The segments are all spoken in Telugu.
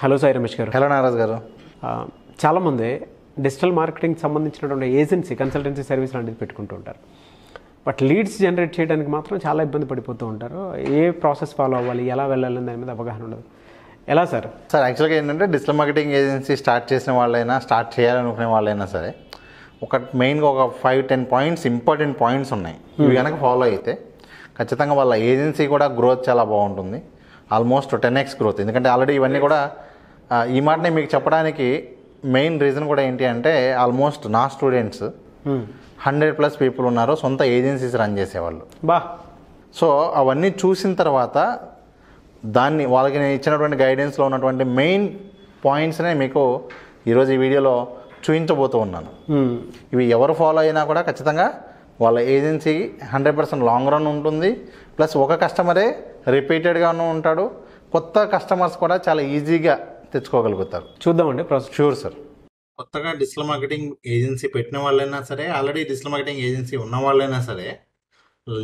హలో సాయి రమేష్ గారు. హలో నారాజ్ గారు. చాలామంది డిజిటల్ మార్కెటింగ్ సంబంధించినటువంటి ఏజెన్సీ కన్సల్టెన్సీ సర్వీస్ లాంటిది పెట్టుకుంటూ ఉంటారు. బట్ లీడ్స్ జనరేట్ చేయడానికి మాత్రం చాలా ఇబ్బంది పడిపోతూ ఉంటారు. ఏ ప్రాసెస్ ఫాలో అవ్వాలి, ఎలా వెళ్ళాలి దాని మీద అవగాహన ఉండదు. ఎలా సార్? సార్ యాక్చువల్గా ఏంటంటే డిజిటల్ మార్కెటింగ్ ఏజెన్సీ స్టార్ట్ చేసిన వాళ్ళైనా స్టార్ట్ చేయాలనుకునే వాళ్ళైనా సరే ఒక మెయిన్గా ఒక 5-10 ఇంపార్టెంట్ పాయింట్స్ ఉన్నాయి. ఇవి కనుక ఫాలో అయితే ఖచ్చితంగా వాళ్ళ ఏజెన్సీ కూడా గ్రోత్ చాలా బాగుంటుంది. Almost 10x growth. ఎందుకంటే ఆల్రెడీ ఇవన్నీ కూడా ఈ మాటనే మీకు చెప్పడానికి మెయిన్ రీజన్ కూడా ఏంటి అంటే ఆల్మోస్ట్ నా స్టూడెంట్స్ 100+ పీపుల్ ఉన్నారు సొంత ఏజెన్సీస్ రన్ చేసేవాళ్ళు. సో అవన్నీ చూసిన తర్వాత దాన్ని వాళ్ళకి నేను ఇచ్చినటువంటి గైడెన్స్లో ఉన్నటువంటి మెయిన్ పాయింట్స్నే మీకు ఈరోజు ఈ వీడియోలో చూపించబోతూ ఉన్నాను. ఇవి ఎవరు ఫాలో అయినా కూడా ఖచ్చితంగా వాళ్ళ ఏజెన్సీ 100% లాంగ్ రన్ ఉంటుంది. ప్లస్ ఒక కస్టమరే రిపీటెడ్గానూ ఉంటాడు. కొత్త కస్టమర్స్ కూడా చాలా ఈజీగా తెచ్చుకోగలుగుతారు. చూద్దామండి ప్రాసెస్. Sure sir. కొత్తగా డిజిటల్ మార్కెటింగ్ ఏజెన్సీ పెట్టిన వాళ్ళైనా సరే, ఆల్రెడీ డిజిటల్ మార్కెటింగ్ ఏజెన్సీ ఉన్న వాళ్ళైనా సరే,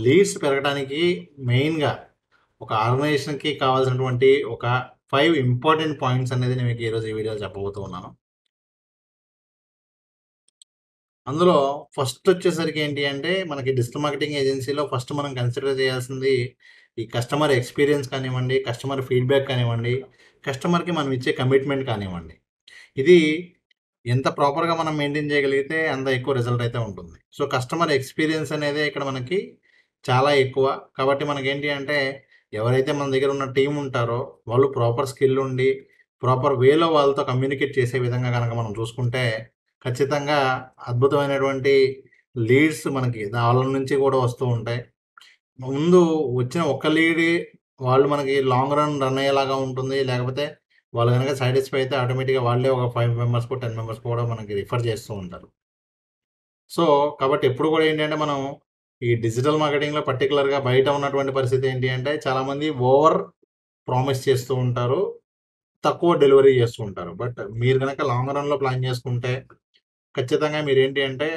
లీడ్స్ పెరగడానికి మెయిన్గా ఒక ఆర్గనైజేషన్కి కావాల్సినటువంటి ఒక 5 ఇంపార్టెంట్ పాయింట్స్ అనేది నేను మీకు ఈరోజు ఈ వీడియోలో చెప్పబోతూ ఉన్నాను. అందులో ఫస్ట్ వచ్చేసరికి ఏంటి అంటే మనకి డిజిటల్ మార్కెటింగ్ ఏజెన్సీలో ఫస్ట్ మనం కన్సిడర్ చేయాల్సింది ఈ కస్టమర్ ఎక్స్పీరియన్స్ కానివ్వండి, కస్టమర్ ఫీడ్బ్యాక్ కానివ్వండి, కస్టమర్కి మనం ఇచ్చే కమిట్మెంట్ కానివ్వండి. ఇది ఎంత ప్రాపర్గా మనం మెయింటైన్ చేయగలిగితే అంత ఎక్కువ రిజల్ట్ అయితే ఉంటుంది. సో కస్టమర్ ఎక్స్పీరియన్స్ అనేది ఇక్కడ మనకి చాలా ఎక్కువ. కాబట్టి మనకేంటి అంటే ఎవరైతే మన దగ్గర ఉన్న టీం ఉంటారో వాళ్ళు ప్రాపర్ స్కిల్ ఉండి ప్రాపర్ వేలో వాళ్ళతో కమ్యూనికేట్ చేసే విధంగా కనుక మనం చూసుకుంటే ఖచ్చితంగా అద్భుతమైనటువంటి లీడ్స్ మనకి వాళ్ళ నుంచి కూడా వస్తూ ఉంటాయి. ముందు వచ్చిన ఒక లీడ్ వాళ్ళు మనకి లాంగ్ రన్ అయ్యేలాగా ఉంటుంది. లేకపోతే వాళ్ళు కనుక సాటిస్ఫై అయితే ఆటోమేటిక్గా వాళ్ళే ఒక 5 members 10 members కూడా మనకి రిఫర్ చేస్తూ ఉంటారు. సో కాబట్టి ఎప్పుడు కూడా ఏంటంటే మనం ఈ డిజిటల్ మార్కెటింగ్లో పర్టికులర్గా బయట ఉన్నటువంటి పరిస్థితి ఏంటి అంటే చాలామంది ఓవర్ ప్రామిస్ చేస్తూ ఉంటారు, తక్కువ డెలివరీ చేస్తూ ఉంటారు. బట్ మీరు కనుక లాంగ్ రన్లో ప్లాన్ చేసుకుంటే ఖచ్చితంగా మీరేంటి అంటే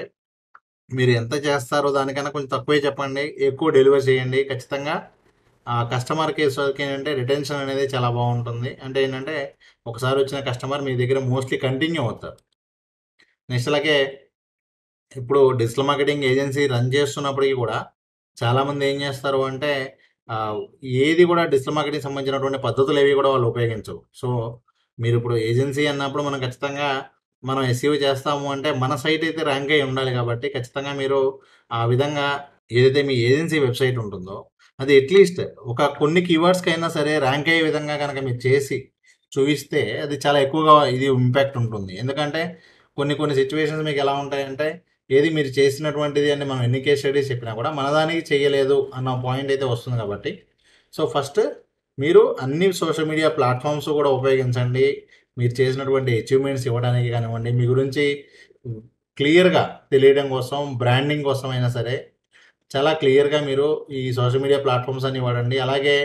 మీరు ఎంత చేస్తారో దానికన్నా కొంచెం తక్కువే చెప్పండి, ఎక్కువ డెలివరీ చేయండి. ఖచ్చితంగా కస్టమర్ కేసుకి ఏంటంటే రిటెన్షన్ అనేది చాలా బాగుంటుంది. అంటే ఏంటంటే ఒకసారి వచ్చిన కస్టమర్ మీ దగ్గర మోస్ట్లీ కంటిన్యూ అవుతారు. నెక్స్ట్ అలాగే ఇప్పుడు డిజిటల్ మార్కెటింగ్ ఏజెన్సీ రన్ చేస్తున్నప్పటికీ కూడా చాలామంది ఏం చేస్తారు అంటే ఏది కూడా డిజిటల్ మార్కెటింగ్ సంబంధించినటువంటి పద్ధతులు ఏవి కూడా వాళ్ళు ఉపయోగించవు. సో మీరు ఇప్పుడు ఏజెన్సీ అన్నప్పుడు మనం ఖచ్చితంగా మనం ఎస్ఈఓ చేస్తాము అంటే మన సైట్ అయితే ర్యాంక్ అయి ఉండాలి. కాబట్టి ఖచ్చితంగా మీరు ఆ విధంగా ఏదైతే మీ ఏజెన్సీ వెబ్సైట్ ఉంటుందో అది అట్లీస్ట్ ఒక కొన్ని కీవర్డ్స్కి అయినా సరే ర్యాంక్ అయ్యే విధంగా కనుక మీరు చేసి చూపిస్తే అది చాలా ఎక్కువగా ఇది ఇంపాక్ట్ ఉంటుంది. ఎందుకంటే కొన్ని సిచ్యువేషన్స్ మీకు ఎలా ఉంటాయంటే ఏది మీరు చేసినటువంటిది అని మనం ఎన్ని కేస్ స్టడీస్ చెప్పినా కూడా మన దానికి చేయలేదు అన్న పాయింట్ అయితే వస్తుంది. కాబట్టి సో ఫస్ట్ మీరు అన్ని సోషల్ మీడియా ప్లాట్ఫామ్స్ కూడా ఉపయోగించండి. మీరు చేసినటువంటి అచీవ్మెంట్స్ ఇవ్వడానికి కానివ్వండి, మీ గురించి క్లియర్గా తెలియడం కోసం, బ్రాండింగ్ కోసం అయినా సరే చాలా క్లియర్గా మీరు ఈ సోషల్ మీడియా ప్లాట్ఫామ్స్ అని వాడండి. అలాగే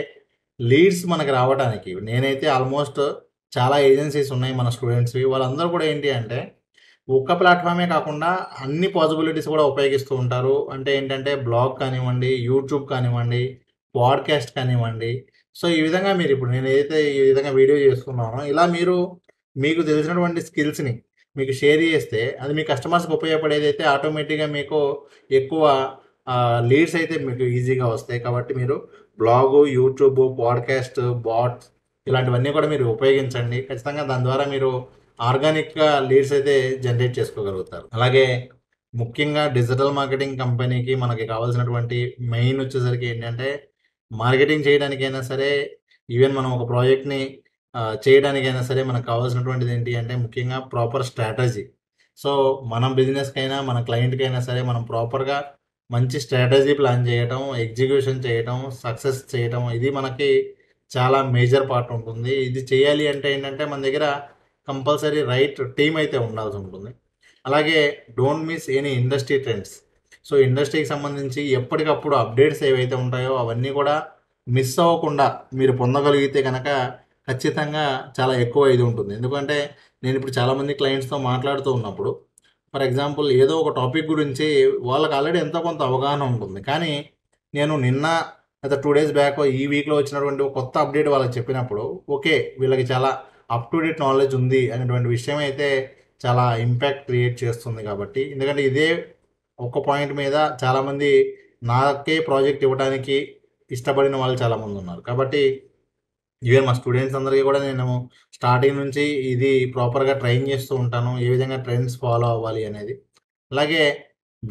లీడ్స్ మనకు రావడానికి నేనైతే ఆల్మోస్ట్ చాలా ఏజెన్సీస్ ఉన్నాయి మన స్టూడెంట్స్వి. వాళ్ళందరూ కూడా ఏంటి అంటే ఒక్క ప్లాట్ఫామే కాకుండా అన్ని పాసిబిలిటీస్ కూడా ఉపయోగిస్తూ ఉంటారు. అంటే ఏంటంటే బ్లాగ్ కానివ్వండి, యూట్యూబ్ కానివ్వండి, పాడ్కాస్ట్ కానివ్వండి. సో ఈ విధంగా మీరు ఇప్పుడు నేను ఏదైతే ఈ విధంగా వీడియో చేస్తున్నానో ఇలా మీరు మీకు తెలిసినటువంటి స్కిల్స్ని మీకు షేర్ చేస్తే అది మీ కస్టమర్స్కి ఉపయోగపడేది అయితే ఆటోమేటిక్గా మీకు ఎక్కువ లీడ్స్ అయితే మీకు ఈజీగా వస్తాయి. కాబట్టి మీరు బ్లాగు, యూట్యూబ్, పాడ్కాస్ట్, బాట్స్ ఇలాంటివన్నీ కూడా మీరు ఉపయోగించండి. ఖచ్చితంగా దాని ద్వారా మీరు ఆర్గానిక్గా లీడ్స్ అయితే జనరేట్ చేసుకోగలుగుతారు. అలాగే ముఖ్యంగా డిజిటల్ మార్కెటింగ్ కంపెనీకి మనకి కావాల్సినటువంటి మెయిన్ వచ్చేసరికి ఏంటంటే మార్కెటింగ్ చేయడానికైనా సరే, ఈవెన్ మనం ఒక ప్రాజెక్ట్ని చేయడానికైనా సరే మనకు కావాల్సినటువంటిది ఏంటి అంటే ముఖ్యంగా ప్రాపర్ స్ట్రాటజీ. సో మనం బిజినెస్కైనా మన క్లయింట్కైనా సరే మనం ప్రాపర్గా మంచి స్ట్రాటజీ ప్లాన్ చేయటం, ఎగ్జిక్యూషన్ చేయటం, సక్సెస్ చేయటం ఇది మనకి చాలా మేజర్ పార్ట్ ఉంటుంది. ఇది చేయాలి అంటే ఏంటంటే మన దగ్గర కంపల్సరీ రైట్ టీమ్ అయితే ఉండాల్సి ఉంటుంది. అలాగే don't miss any industry trends. So ఇండస్ట్రీకి సంబంధించి ఎప్పటికప్పుడు అప్డేట్స్ ఏవైతే ఉంటాయో అవన్నీ కూడా మిస్ అవ్వకుండా మీరు పొందగలిగితే కనుక ఖచ్చితంగా చాలా ఎక్కువ ఇది ఉంటుంది. ఎందుకంటే నేను ఇప్పుడు చాలామంది క్లయింట్స్తో మాట్లాడుతూ ఉన్నప్పుడు ఫర్ ఎగ్జాంపుల్ ఏదో ఒక టాపిక్ గురించి వాళ్ళకి ఆల్రెడీ ఎంతో కొంత అవగాహన ఉంటుంది. కానీ నేను నిన్న లేదా 2 days back ఈ వీక్లో వచ్చినటువంటి కొత్త అప్డేట్ వాళ్ళకి చెప్పినప్పుడు ఓకే వీళ్ళకి చాలా up to date knowledge undi అనేటువంటి విషయం అయితే చాలా ఇంపాక్ట్ క్రియేట్ చేస్తుంది కాబట్టి ఎందుకంటే ఇదే ఒక పాయింట్ మీద చాలా మంది నాకే ప్రాజెక్ట్ ఇవ్వడానికి ఇష్టపడిన వాళ్ళు చాలా మంది ఉన్నారు కాబట్టి ఈవెన్ మా స్టూడెంట్స్ అందరికీ కూడా నేను స్టార్టింగ్ నుంచి ఇది ప్రాపర్ గా ట్రైన్ చేస్తూ ఉంటాను ఏ విధంగా ట్రెండ్స్ ఫాలో అవ్వాలి అనేది అలాగే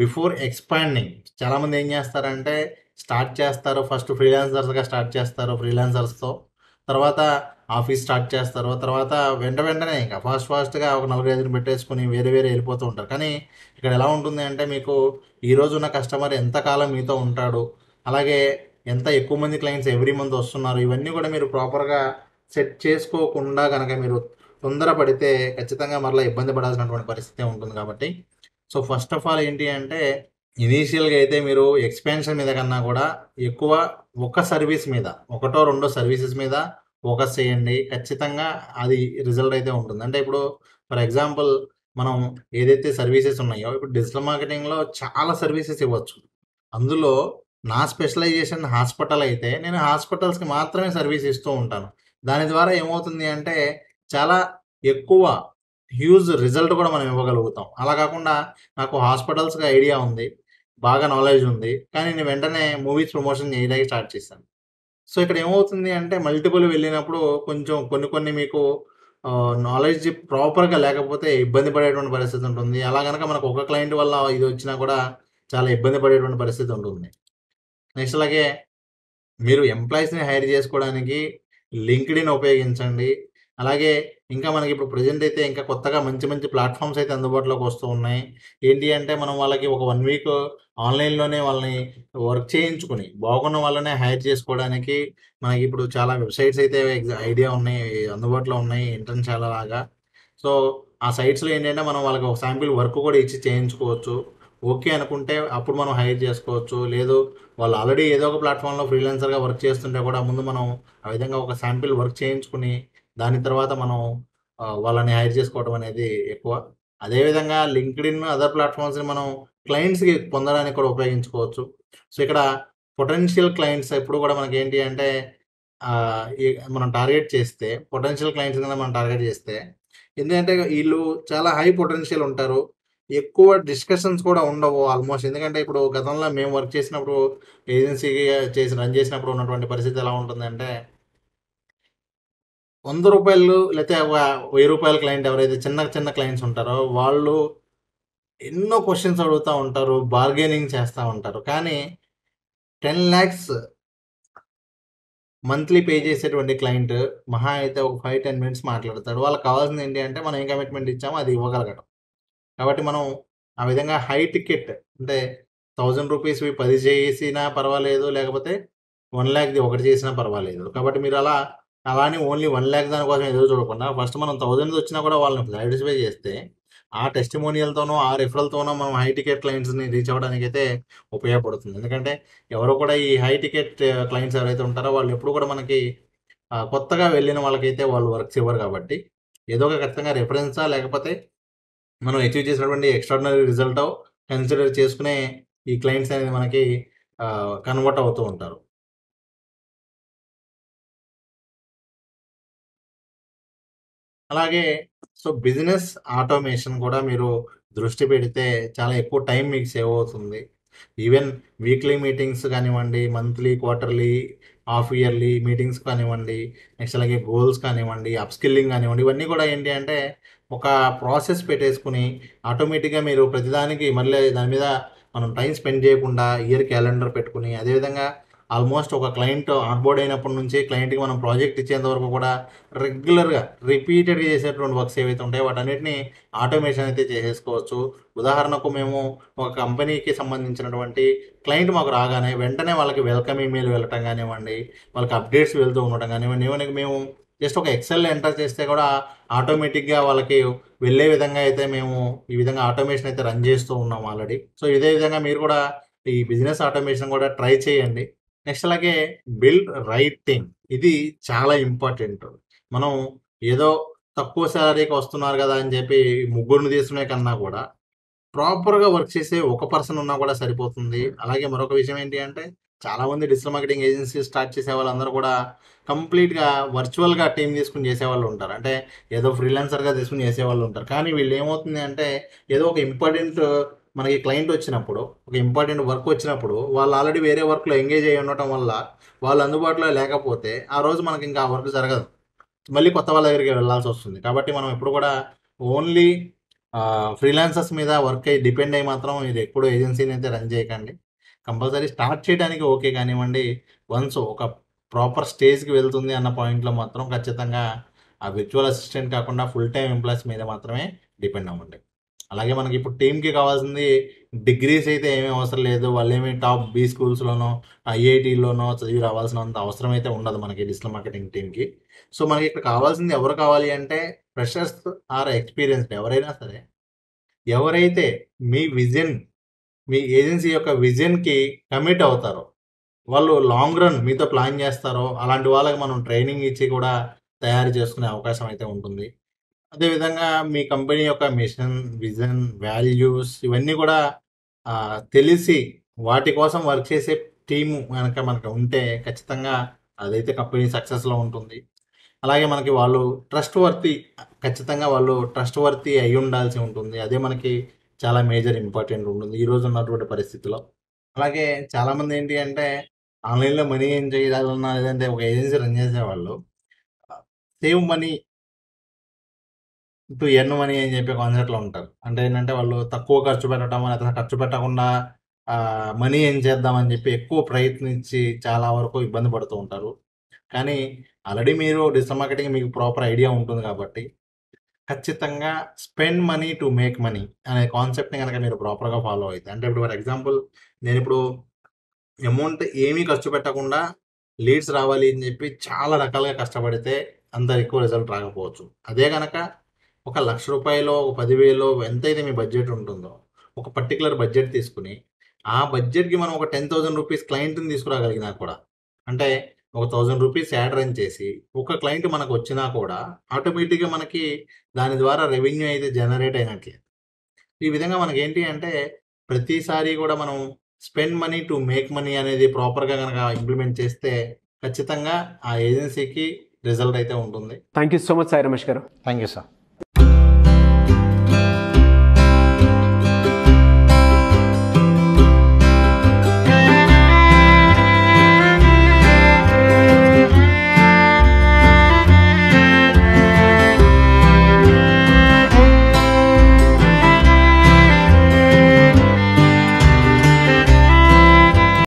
బిఫోర్ ఎక్స్పాండింగ్ చాలా మంది ఏం చేస్తారంటే స్టార్ట్ చేస్తారు ఫస్ట్ ఫ్రీలాన్సర్స్ గా స్టార్ట్ చేస్తారు ఫ్రీలాన్సర్స్ తో తర్వాత ఆఫీస్ స్టార్ట్ చేస్తారు తర్వాత వెంటనే ఇంకా ఫాస్ట్గా ఒక 4-5 పెట్టేసుకుని వేరే వెళ్ళిపోతూ ఉంటారు కానీ ఇక్కడ ఎలా ఉంటుంది అంటే మీకు ఈరోజు ఉన్న కస్టమర్ ఎంతకాలం మీతో ఉంటాడు అలాగే ఎంత ఎక్కువ మంది క్లయింట్స్ ఎవ్రీ మంత్ వస్తున్నారు ఇవన్నీ కూడా మీరు ప్రాపర్గా సెట్ చేసుకోకుండా కనుక మీరు తొందరపడితే ఖచ్చితంగా మరలా ఇబ్బంది పడాల్సినటువంటి పరిస్థితి ఉంటుంది కాబట్టి సో ఫస్ట్ ఆఫ్ ఆల్ ఏంటి అంటే ఇనీషియల్గా అయితే మీరు ఎక్స్పెన్షన్ మీద కన్నా కూడా ఎక్కువ ఒక సర్వీస్ మీద 1-2 సర్వీసెస్ మీద ఫోకస్ చేయండి ఖచ్చితంగా అది రిజల్ట్ అయితే ఉంటుంది అంటే ఇప్పుడు ఫర్ ఎగ్జాంపుల్ మనం ఏదైతే సర్వీసెస్ ఉన్నాయో ఇప్పుడు డిజిటల్ మార్కెటింగ్లో చాలా సర్వీసెస్ ఇవ్వచ్చు అందులో నా స్పెషలైజేషన్ హాస్పిటల్ అయితే నేను హాస్పిటల్స్కి మాత్రమే సర్వీస్ ఇస్తూ ఉంటాను దాని ద్వారా ఏమవుతుంది అంటే చాలా ఎక్కువ హ్యూజ్ రిజల్ట్ కూడా మనం ఇవ్వగలుగుతాం అలా కాకుండా నాకు హాస్పిటల్స్కి ఐడియా ఉంది బాగా నాలెడ్జ్ ఉంది కానీ నేను వెంటనే మూవీస్ ప్రమోషన్ చేయడానికి స్టార్ట్ చేశాను సో ఇక్కడ ఏమవుతుంది అంటే మల్టిపుల్ వెళ్ళినప్పుడు కొంచెం కొన్ని మీకు నాలెడ్జ్ ప్రాపర్గా లేకపోతే ఇబ్బంది పడేటువంటి పరిస్థితి ఉంటుంది అలా కనుక మనకు ఒక క్లయింట్ వల్ల ఇది వచ్చినా కూడా చాలా ఇబ్బంది పడేటువంటి పరిస్థితి ఉంటుంది నెక్స్ట్ అలాగే మీరు ఎంప్లాయీస్ని హైర్ చేసుకోవడానికి లింక్డ్ఇన్ ఉపయోగించండి అలాగే ఇంకా మనకి ఇప్పుడు ప్రజెంట్ అయితే ఇంకా కొత్తగా మంచి ప్లాట్ఫామ్స్ అయితే అందుబాటులోకి వస్తూ ఉన్నాయి ఏంటి అంటే మనం వాళ్ళకి ఒక 1 week ఆన్లైన్లోనే వాళ్ళని వర్క్ చేయించుకుని బాగున్న వాళ్ళనే హైర్ చేసుకోవడానికి మనకి ఇప్పుడు చాలా వెబ్సైట్స్ అయితే ఐడియా ఉన్నాయి అందుబాటులో ఉన్నాయి ఇంటర్న్ చాలా లాగా సో ఆ సైట్స్లో ఏంటంటే మనం వాళ్ళకి ఒక శాంపిల్ వర్క్ కూడా ఇచ్చి చేయించుకోవచ్చు ఓకే అనుకుంటే అప్పుడు మనం హైర్ చేసుకోవచ్చు లేదు వాళ్ళు ఆల్రెడీ ఏదో ఒక ప్లాట్ఫామ్లో ఫ్రీలాన్సర్గా వర్క్ చేస్తుంటే కూడా ముందు మనం ఆ విధంగా ఒక శాంపిల్ వర్క్ చేయించుకుని దాని తర్వాత మనం వాళ్ళని హైర్ చేసుకోవడం అనేది ఎక్కువ అదేవిధంగా లింక్డ్ఇన్ అదర్ ప్లాట్ఫామ్స్ని మనం క్లయింట్స్కి పొందడానికి కూడా ఉపయోగించుకోవచ్చు సో ఇక్కడ పొటెన్షియల్ క్లయింట్స్ ఎప్పుడు కూడా మనకి ఏంటి అంటే మనం టార్గెట్ చేస్తే పొటెన్షియల్ క్లయింట్స్ కింద మనం టార్గెట్ చేస్తే ఎందుకంటే వీళ్ళు చాలా హై పొటెన్షియల్ ఉంటారు ఎక్కువ డిస్కషన్స్ కూడా ఉండవు ఆల్మోస్ట్ ఎందుకంటే ఇప్పుడు గతంలో మేము వర్క్ చేసినప్పుడు ఏజెన్సీకి రన్ చేసినప్పుడు ఉన్నటువంటి పరిస్థితి ఎలా ఉంటుందంటే 100 రూపాయలు లేకపోతే 1000 రూపాయల క్లయింట్ ఎవరైతే చిన్న క్లయింట్స్ ఉంటారో వాళ్ళు ఎన్నో క్వశ్చన్స్ అడుగుతూ ఉంటారు బార్గెనింగ్ చేస్తూ ఉంటారు కానీ 10 lakhs మంత్లీ పే చేసేటువంటి క్లయింట్ మహా అయితే ఒక 5-10 minutes మాట్లాడతాడు వాళ్ళకి కావాల్సింది ఏంటి అంటే మనం ఏం కమిట్మెంట్ ఇచ్చామో అది ఇవ్వగలగటం కాబట్టి మనం ఆ విధంగా హై టికెట్ అంటే 1000 రూపీస్వి 10 చేసినా పర్వాలేదు లేకపోతే 1 lakhది 1 చేసినా పర్వాలేదు కాబట్టి మీరు అలానే ఓన్లీ 1 lakh దానికోసం ఎదురు చూడకుండా ఫస్ట్ మనం 1000 వచ్చినా కూడా వాళ్ళని సాటిస్ఫై చేస్తే ఆ టెస్టిమోనియల్తోనో ఆ రిఫరల్తోనో మనం హై టికెట్ క్లయింట్స్ని రీచ్ అవ్వడానికి అయితే ఉపయోగపడుతుంది ఎందుకంటే ఎవరు కూడా ఈ హై టికెట్ క్లయింట్స్ ఎవరైతే ఉంటారో వాళ్ళు ఎప్పుడు కూడా మనకి కొత్తగా వెళ్ళిన వాళ్ళకైతే వాళ్ళు వర్క్స్ ఇవ్వరు కాబట్టి ఏదో ఒక ఖచ్చితంగా రిఫరెన్సా లేకపోతే మనం అచీవ్ చేసినటువంటి ఎక్స్ట్రాడినరీ రిజల్ట్ కన్సిడర్ చేసుకునే ఈ క్లయింట్స్ అనేది మనకి కన్వర్ట్ అవుతూ ఉంటారు అలాగే సో బిజినెస్ ఆటోమేషన్ కూడా మీరు దృష్టి పెడితే చాలా ఎక్కువ టైం మీకు సేవ్ అవుతుంది ఈవెన్ వీక్లీ మీటింగ్స్ కానివ్వండి monthly quarterly half yearly meetings కానివ్వండి నెక్స్ట్ అలాగే గోల్స్ కానివ్వండి అప్స్కిల్లింగ్ కానివ్వండి ఇవన్నీ కూడా ఏంటి అంటే ఒక ప్రాసెస్ పెట్టేసుకుని ఆటోమేటిక్గా మీరు ప్రతిదానికి మళ్ళీ దాని మీద మనం టైం స్పెండ్ చేయకుండా ఇయర్ క్యాలెండర్ పెట్టుకుని అదేవిధంగా ఆల్మోస్ట్ ఒక క్లయింట్ ఆన్బోర్డ్ అయినప్పటి నుంచి క్లయింట్కి మనం ప్రాజెక్ట్ ఇచ్చేంత వరకు కూడా రెగ్యులర్గా రిపీటెడ్గా చేసేటువంటి వర్క్స్ ఏవైతే ఉంటాయో వాటన్నిటిని ఆటోమేషన్ అయితే చేసేసుకోవచ్చు ఉదాహరణకు మేము ఒక కంపెనీకి సంబంధించినటువంటి క్లయింట్ మాకు రాగానే వెంటనే వాళ్ళకి వెల్కమ్ ఈమెయిల్ వెళ్ళటం కానివ్వండి వాళ్ళకి అప్డేట్స్ వెళ్తూ ఉండటం కానివ్వండి ఇవన్నీ మేము జస్ట్ ఒక ఎక్సెల్ ఎంటర్ చేస్తే కూడా ఆటోమేటిక్గా వాళ్ళకి వెళ్ళే విధంగా అయితే మేము ఈ విధంగా ఆటోమేషన్ అయితే రన్ చేస్తూ ఉన్నాం ఆల్రెడీ సో ఇదే విధంగా మీరు కూడా ఈ బిజినెస్ ఆటోమేషన్ కూడా ట్రై చేయండి నెక్స్ట్ అలాగే బిల్డ్ రైట్ టీమ్ ఇది చాలా ఇంపార్టెంట్ మనం ఏదో తక్కువ శాలరీకి వస్తున్నారు కదా అని చెప్పి 3 తీసుకునే కన్నా కూడా ప్రాపర్గా వర్క్ చేసే ఒక పర్సన్ ఉన్నా కూడా సరిపోతుంది అలాగే మరొక విషయం ఏంటి అంటే చాలామంది డిజిటల్ మార్కెటింగ్ ఏజెన్సీ స్టార్ట్ చేసే వాళ్ళందరూ కూడా కంప్లీట్గా వర్చువల్గా టీం తీసుకుని చేసేవాళ్ళు ఉంటారు, అంటే ఏదో ఫ్రీలాన్సర్గా తీసుకుని చేసేవాళ్ళు ఉంటారు. కానీ వీళ్ళు ఏమవుతుంది అంటే ఏదో ఒక ఇంపార్టెంట్ మనకి క్లయింట్ వచ్చినప్పుడు, ఒక ఇంపార్టెంట్ వర్క్ వచ్చినప్పుడు వాళ్ళు ఆల్రెడీ వేరే వర్క్లో ఎంగేజ్ అయ్యి ఉండటం వల్ల వాళ్ళు అందుబాటులో లేకపోతే ఆ రోజు మనకి ఇంకా ఆ వర్క్ జరగదు, మళ్ళీ కొత్త వాళ్ళ దగ్గరికి వెళ్ళాల్సి వస్తుంది. కాబట్టి మనం ఎప్పుడు కూడా ఓన్లీ ఫ్రీలాన్సర్స్ మీద వర్క్ అయ్యి డిపెండ్ అయ్యి మాత్రం ఇది ఎప్పుడు ఏజెన్సీని అయితే రన్ చేయకండి. కంపల్సరీ స్టార్ట్ చేయడానికి ఓకే కానివ్వండి, వన్స్ ఒక ప్రాపర్ స్టేజ్కి వెళ్తుంది అన్న పాయింట్లో మాత్రం ఖచ్చితంగా ఆ విర్చువల్ అసిస్టెంట్ కాకుండా ఫుల్ టైం ఎంప్లాయీస్ మీద మాత్రమే డిపెండ్ అవ్వండి. అలాగే మనకి ఇప్పుడు టీమ్కి కావాల్సింది డిగ్రీస్ అయితే ఏమీ అవసరం లేదు, వాళ్ళు ఏమి టాప్ బీ స్కూల్స్లోనో ఐఐటీలోనో చదివి రావాల్సినంత అవసరం అయితే ఉండదు మనకి డిజిటల్ మార్కెటింగ్ టీమ్కి. సో మనకి ఇక్కడ కావాల్సింది ఎవరు కావాలి అంటే ఫ్రెషర్స్ ఆర్ ఎక్స్పీరియన్స్డ్ ఎవరైనా సరే, ఎవరైతే మీ విజన్, మీ ఏజెన్సీ యొక్క విజన్కి కమిట్ అవుతారో, వాళ్ళు లాంగ్ రన్ మీతో ప్లాన్ చేస్తారో అలాంటి వాళ్ళకి మనం ట్రైనింగ్ ఇచ్చి కూడా తయారు చేసుకునే అవకాశం అయితే ఉంటుంది. అదేవిధంగా మీ కంపెనీ యొక్క మిషన్, విజన్, వాల్యూస్ ఇవన్నీ కూడా తెలిసి వాటి కోసం వర్క్ చేసే టీము కనుక మనకు ఉంటే ఖచ్చితంగా అదైతే కంపెనీ సక్సెస్లో ఉంటుంది. అలాగే మనకి వాళ్ళు ట్రస్ట్ వర్తి, ఖచ్చితంగా వాళ్ళు ట్రస్ట్ వర్తి అయి ఉండాల్సి ఉంటుంది, అదే మనకి చాలా మేజర్ ఇంపార్టెంట్ ఉంటుంది ఈరోజు ఉన్నటువంటి పరిస్థితిలో. అలాగే చాలామంది ఏంటి అంటే ఆన్లైన్లో మనీ ఏం చేయాలన్నా లేదంటే ఒక ఏజెన్సీ రన్ చేసేవాళ్ళు save money to earn money అని చెప్పే కాన్సెప్ట్లో ఉంటారు. అంటే ఏంటంటే వాళ్ళు తక్కువ ఖర్చు పెట్టడం అని, అతను ఖర్చు పెట్టకుండా మనీ ఏం చేద్దామని చెప్పి ఎక్కువ ప్రయత్నించి చాలా వరకు ఇబ్బంది పడుతూ ఉంటారు. కానీ ఆల్రెడీ మీరు డిజిటల్ మార్కెటింగ్ మీకు ప్రాపర్ ఐడియా ఉంటుంది కాబట్టి ఖచ్చితంగా spend money to make money అనే కాన్సెప్ట్ని కనుక మీరు ప్రాపర్గా ఫాలో అయితే, అంటే ఇప్పుడు ఫర్ ఎగ్జాంపుల్ నేను ఇప్పుడు అమౌంట్ ఏమీ ఖర్చు పెట్టకుండా లీడ్స్ రావాలి అని చెప్పి చాలా రకాలుగా కష్టపడితే అంత ఎక్కువ రిజల్ట్ రాకపోవచ్చు. అదే కనుక ఒక 1,00,000 రూపాయలు, ఒక 10,000 ఎంతైతే మీ బడ్జెట్ ఉంటుందో ఒక పర్టికులర్ బడ్జెట్ తీసుకుని ఆ బడ్జెట్కి మనం ఒక 10,000 రూపీస్ క్లయింట్ని తీసుకురాగలిగినా కూడా, అంటే ఒక 1,000 రూపీస్ యాడ్ రన్ చేసి ఒక క్లయింట్ మనకు వచ్చినా కూడా ఆటోమేటిక్గా మనకి దాని ద్వారా రెవెన్యూ అయితే జనరేట్ అయినట్లే. ఈ విధంగా మనకి ఏంటి అంటే ప్రతిసారి కూడా మనం spend money to make money అనేది ప్రాపర్గా కనుక ఇంప్లిమెంట్ చేస్తే ఖచ్చితంగా ఆ ఏజెన్సీకి రిజల్ట్ అయితే ఉంటుంది. Thank you so much Sai Ramesh గారు. Thank you sir.